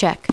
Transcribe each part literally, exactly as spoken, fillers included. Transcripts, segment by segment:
Check.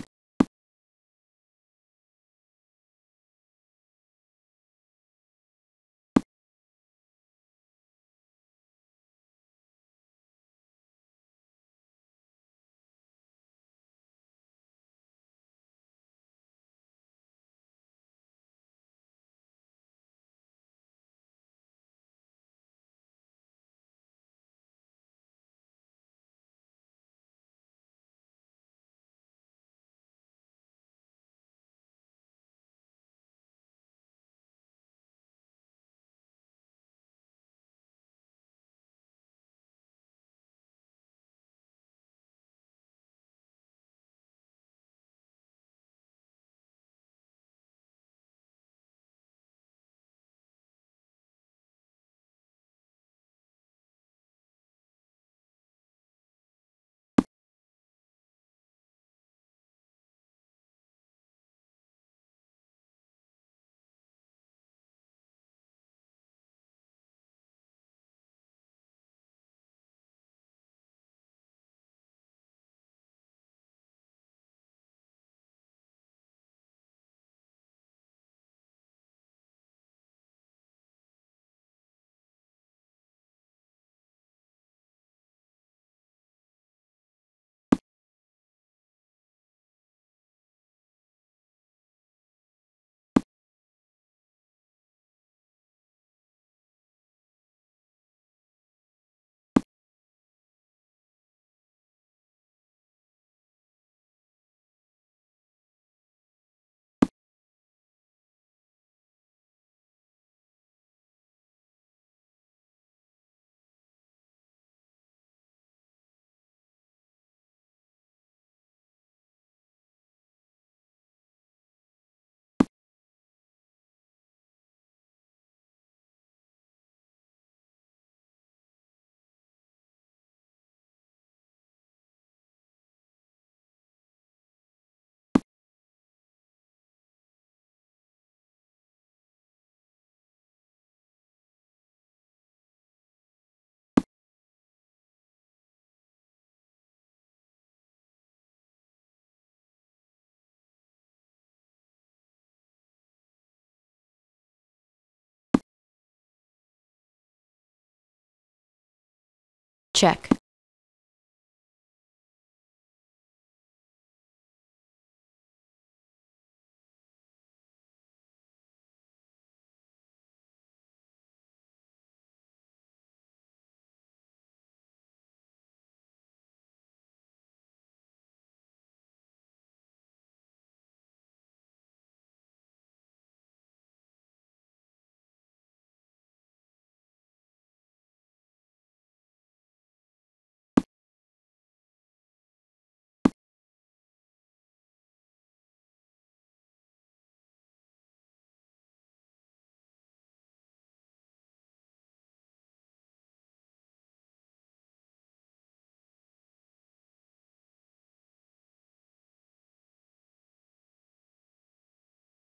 Check.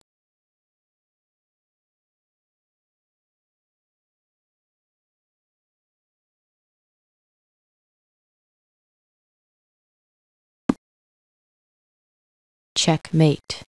Checkmate.